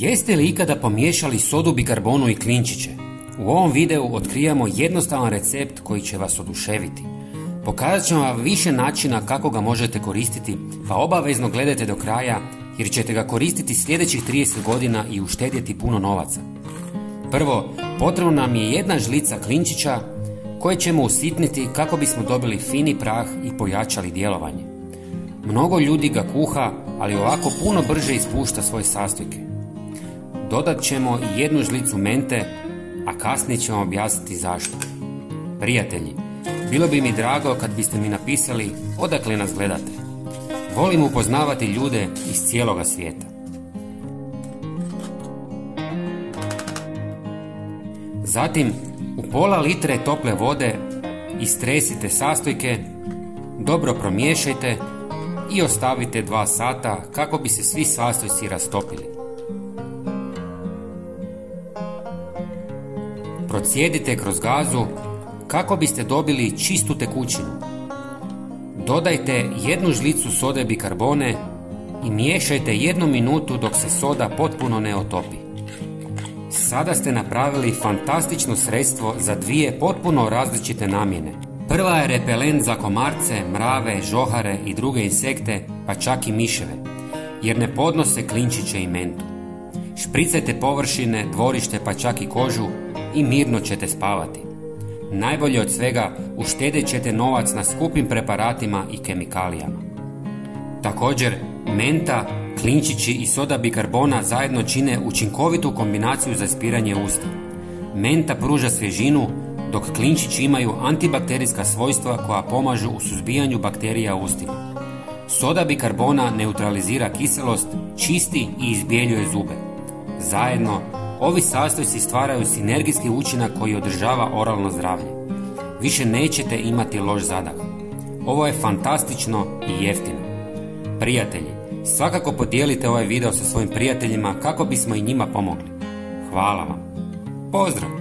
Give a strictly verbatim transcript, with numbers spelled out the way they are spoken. Jeste li ikada pomiješali sodu bikarbonu i klinčiće? U ovom videu otkrijamo jednostavan recept koji će vas oduševiti. Pokazat ćemo vam više načina kako ga možete koristiti, pa obavezno gledajte do kraja jer ćete ga koristiti sljedećih trideset godina i uštedjeti puno novaca. Prvo, potrebna nam je jedna žlica klinčića koje ćemo usitniti kako bismo dobili fini prah i pojačali djelovanje. Mnogo ljudi ga kuha, ali ovako puno brže ispušta svoje sastojke. Dodat ćemo jednu žlicu mente, a kasnije ćemo objasniti zašto. Prijatelji, bilo bi mi drago kad biste mi napisali odakle nas gledate. Volim upoznavati ljude iz cijeloga svijeta. Zatim, u pola litre tople vode istresite sastojke, dobro promiješajte i ostavite dva sata kako bi se svi sastojci rastopili. Procijedite kroz gazu kako biste dobili čistu tekućinu. Dodajte jednu žlicu sode bikarbone i miješajte jednu minutu dok se soda potpuno ne otopi. Sada ste napravili fantastično sredstvo za dvije potpuno različite namjene. Prva je repelent za komarce, mrave, žohare i druge insekte, pa čak i miševe, jer ne podnose klinčiće i mentu. Špricajte površine, dvorište pa čak i kožu i mirno ćete spavati. Najbolje od svega, uštedjet ćete novac na skupim preparatima i kemikalijama. Također, menta, klinčići i soda bikarbona zajedno čine učinkovitu kombinaciju za ispiranje usta. Menta pruža svježinu, dok klinčići imaju antibakterijska svojstva koja pomažu u suzbijanju bakterija ustima. Soda bikarbona neutralizira kiselost, čisti i izbjeljuje zube. Zajedno, ovi sastojci stvaraju sinergijski učinak koji održava oralno zdravlje. Više nećete imati loš zadah. Ovo je fantastično i jeftino. Prijatelji, svakako podijelite ovaj video sa svojim prijateljima kako bismo i njima pomogli. Hvala vam. Pozdrav!